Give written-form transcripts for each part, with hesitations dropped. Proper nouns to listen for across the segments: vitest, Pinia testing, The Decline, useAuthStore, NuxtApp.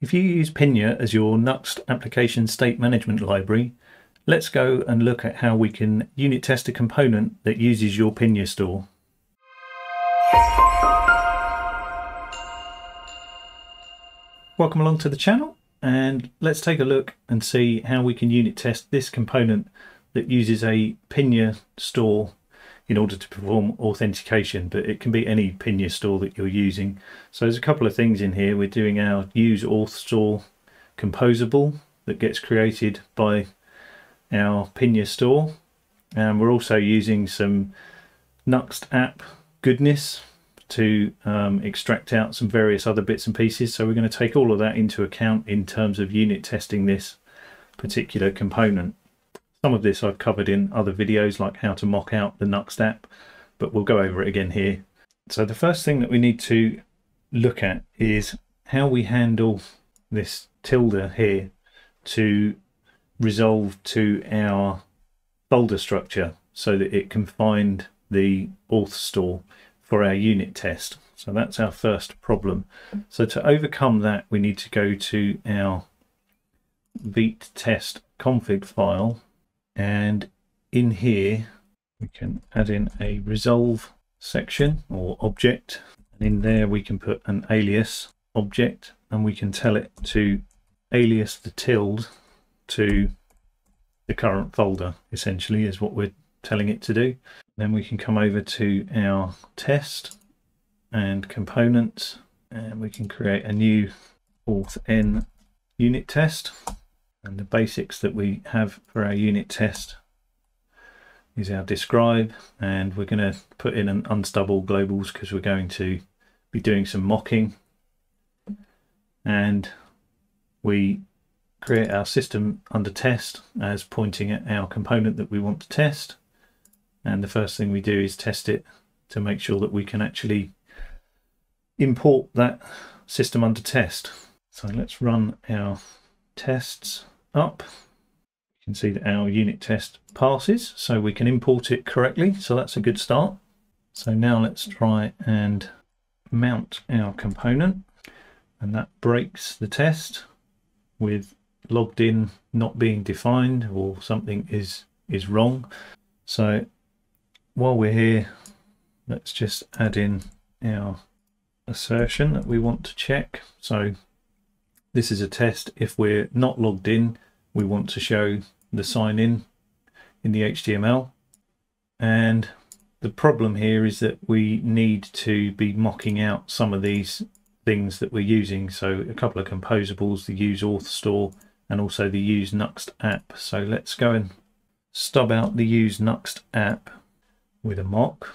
If you use Pinia as your Nuxt application state management library, let's go and look at how we can unit test a component that uses your Pinia store. Welcome along to the channel, and let's take a look and see how we can unit test this component that uses a Pinia store in order to perform authentication, but it can be any Pinia store that you're using. So there's a couple of things in here. We're doing our useAuthStore composable that gets created by our Pinia store, and we're also using some NuxtApp goodness to extract out some various other bits and pieces. So we're going to take all of that into account in terms of unit testing this particular component. Some of this I've covered in other videos, like how to mock out the NuxtApp, but we'll go over it again here. So the first thing that we need to look at is how we handle this tilde here to resolve to our folder structure so that it can find the auth store for our unit test. So that's our first problem. So to overcome that, we need to go to our vitest config file, and in here we can add in a resolve section or object, and in there we can put an alias object, and we can tell it to alias the tilde to the current folder, essentially, is what we're telling it to do. Then we can come over to our test and components, and we can create a new authn unit test. And the basics that we have for our unit test is our describe, and we're going to put in an unstubble globals because we're going to be doing some mocking. And we create our system under test as pointing at our component that we want to test. And the first thing we do is test it to make sure that we can actually import that system under test. So let's run our tests up. You can see that our unit test passes, so we can import it correctly. So that's a good start. So now let's try and mount our component, and that breaks the test with logged in not being defined, or something is wrong. So while we're here, let's just add in our assertion that we want to check. So this is a test. If we're not logged in, we want to show the sign in the HTML. And the problem here is that we need to be mocking out some of these things that we're using. So a couple of composables, the useAuthStore and also the useNuxtApp. So let's go and stub out the useNuxtApp with a mock.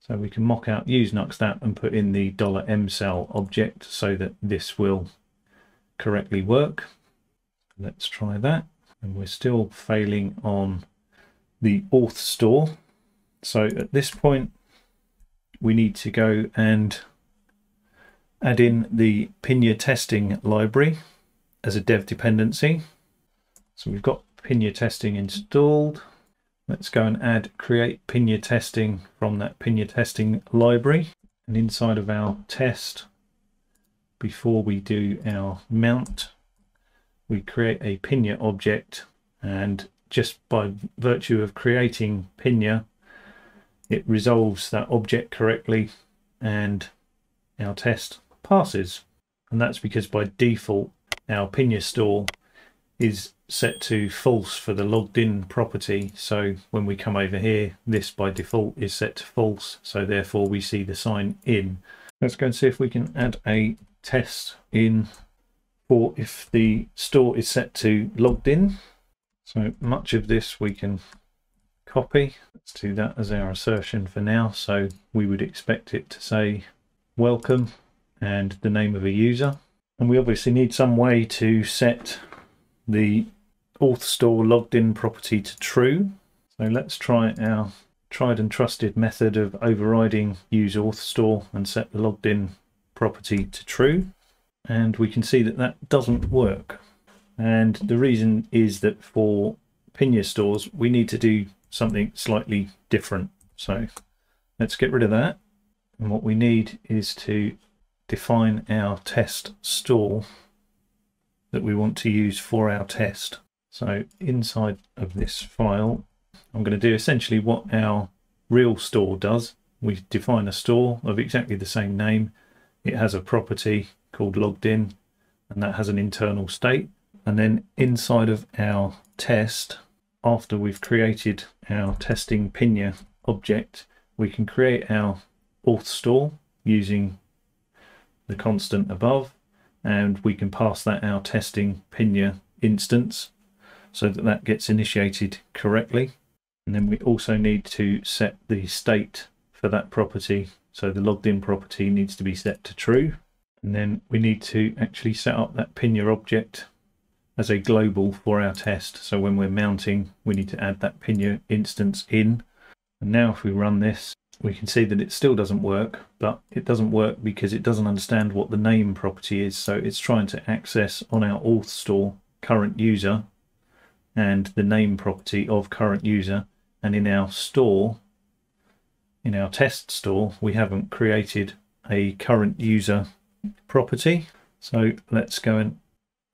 So we can mock out useNuxtApp and put in the $mcel object so that this will correctly work. Let's try that, and we're still failing on the auth store. So at this point we need to go and add in the Pinia testing library as a dev dependency. So we've got Pinia testing installed. Let's go and add create Pinia testing from that Pinia testing library, and inside of our test, before we do our mount, we create a Pinia object, and just by virtue of creating Pinia, it resolves that object correctly and our test passes. And that's because by default our Pinia store is set to false for the logged in property. So when we come over here, this by default is set to false, so therefore we see the sign in. Let's go and see if we can add a test in for if the store is set to logged in. So much of this we can copy. Let's do that as our assertion for now. So we would expect it to say welcome and the name of a user, and we obviously need some way to set the auth store logged in property to true. So let's try our tried and trusted method of overriding useAuthStore and set the logged in property to true, and we can see that that doesn't work. And the reason is that for Pinia stores we need to do something slightly different. So let's get rid of that, and what we need is to define our test store that we want to use for our test. So inside of this file, I'm going to do essentially what our real store does. We define a store of exactly the same name. It has a property called logged in, and that has an internal state. And then inside of our test, after we've created our testing Pinia object, we can create our auth store using the constant above, and we can pass that our testing Pinia instance so that that gets initiated correctly. And then we also need to set the state for that property. So the logged in property needs to be set to true. And then we need to actually set up that Pinia object as a global for our test. So when we're mounting, we need to add that Pinia instance in. And now if we run this, we can see that it still doesn't work, but it doesn't work because it doesn't understand what the name property is. So it's trying to access on our auth store current user and the name property of current user. And in our store, in our test store, we haven't created a current user property. So let's go and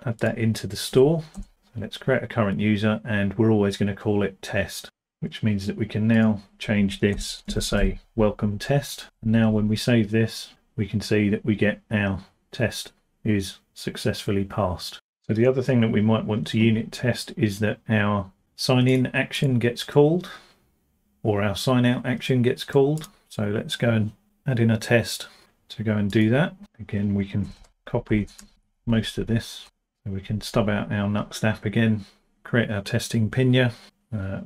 add that into the store. So let's create a current user, and we're always going to call it test, which means that we can now change this to say welcome test. Now when we save this, we can see that we get our test is successfully passed. So the other thing that we might want to unit test is that our sign in action gets called, or our sign out action gets called. So let's go and add in a test to go and do that. Again, we can copy most of this. So we can stub out our NuxtApp again, create our testing Pinia.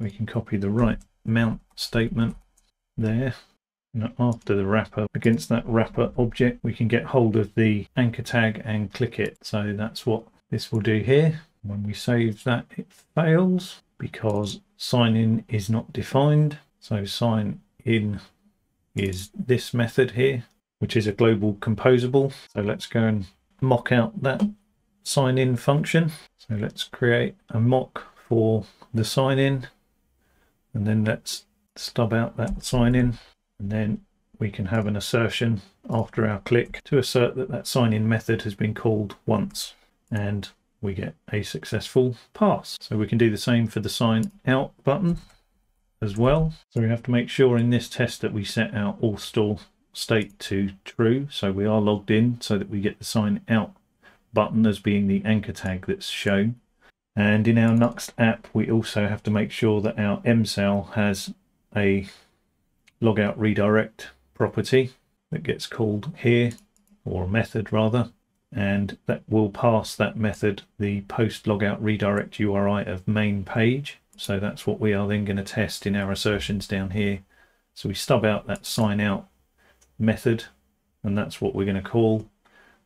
We can copy the right mount statement there. And after the wrapper, against that wrapper object, we can get hold of the anchor tag and click it. So that's what this will do here. When we save that, it fails because sign in is not defined. So sign in is this method here, which is a global composable. So let's go and mock out that sign in function. So let's create a mock for the sign in, and then let's stub out that sign in, and then we can have an assertion after our click to assert that that sign in method has been called once, and we get a successful pass. So we can do the same for the sign out button as well. So we have to make sure in this test that we set our auth store state to true, so we are logged in, so that we get the sign out button as being the anchor tag that's shown. And in our NuxtApp, we also have to make sure that our mcell has a logout redirect property that gets called here, or a method rather, and that will pass that method the post logout redirect URI of main page. So that's what we are then going to test in our assertions down here. So we stub out that sign out method, and that's what we're going to call,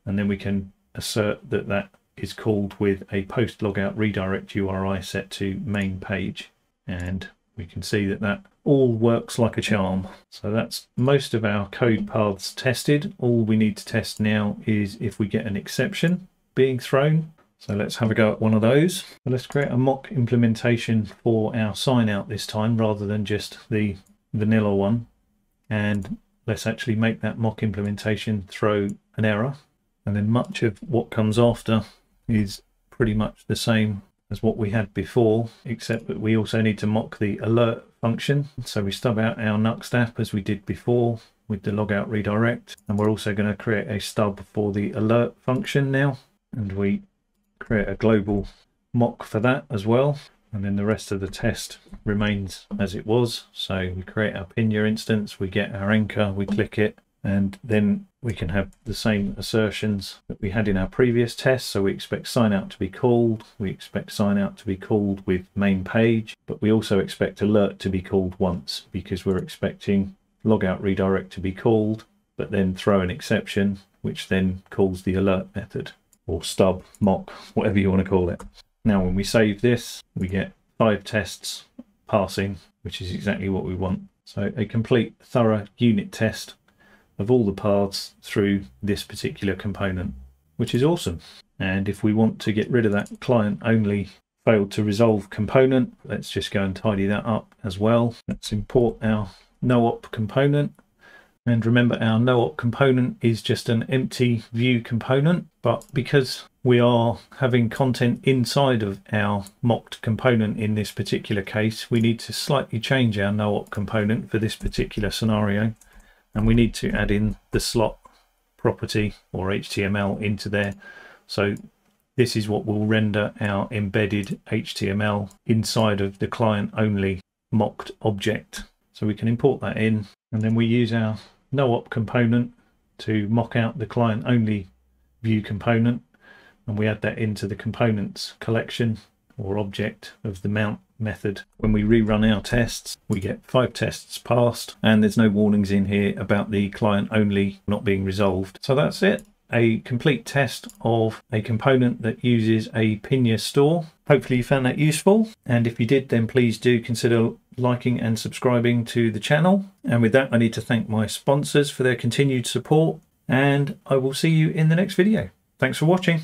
and then we can assert that that is called with a post logout redirect URI set to main page, and we can see that that all works like a charm. So that's most of our code paths tested. All we need to test now is if we get an exception being thrown. So let's have a go at one of those. So let's create a mock implementation for our sign out this time rather than just the vanilla one, and let's actually make that mock implementation throw an error. And then much of what comes after is pretty much the same as what we had before, except that we also need to mock the alert function. So we stub out our NuxtApp as we did before with the logout redirect, and we're also going to create a stub for the alert function now, and we create a global mock for that as well. And then the rest of the test remains as it was. So we create our Pinia instance, we get our anchor, we click it, and then we can have the same assertions that we had in our previous test. So we expect sign out to be called, we expect sign out to be called with main page, but we also expect alert to be called once, because we're expecting logout redirect to be called, but then throw an exception, which then calls the alert method, or stub, mock, whatever you want to call it. Now when we save this, we get 5 tests passing, which is exactly what we want. So a complete thorough unit test of all the paths through this particular component, which is awesome. And if we want to get rid of that client only failed to resolve component, let's just go and tidy that up as well. Let's import our no-op component, And remember, our no-op component is just an empty view component, but because we are having content inside of our mocked component in this particular case, we need to slightly change our no-op component for this particular scenario, and we need to add in the slot property or HTML into there. So this is what will render our embedded HTML inside of the client only mocked object. So we can import that in, and then we use our no-op component to mock out the client only view component, and we add that into the components collection or object of the mount method. When we rerun our tests, we get 5 tests passed, and there's no warnings in here about the client only not being resolved. So that's it. A complete test of a component that uses a Pinia store. Hopefully you found that useful, and if you did, then please do consider liking and subscribing to the channel. And with that, I need to thank my sponsors for their continued support, and I will see you in the next video. Thanks for watching.